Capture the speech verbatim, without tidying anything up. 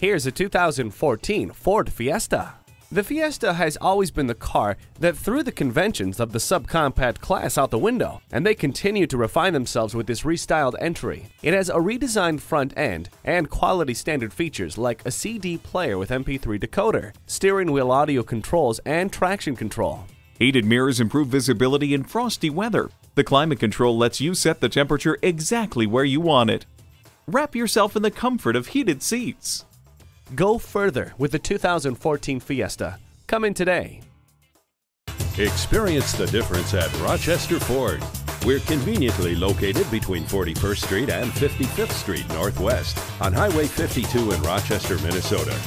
Here's a two thousand fourteen Ford Fiesta. The Fiesta has always been the car that threw the conventions of the subcompact class out the window, and they continue to refine themselves with this restyled entry. It has a redesigned front end and quality standard features like a C D player with M P three decoder, steering wheel audio controls, and traction control. Heated mirrors improve visibility in frosty weather. The climate control lets you set the temperature exactly where you want it. Wrap yourself in the comfort of heated seats. Go further with the two thousand fourteen Fiesta. Come in today. Experience the difference at Rochester Ford. We're conveniently located between forty-first Street and fifty-fifth Street Northwest on Highway fifty-two in Rochester, Minnesota.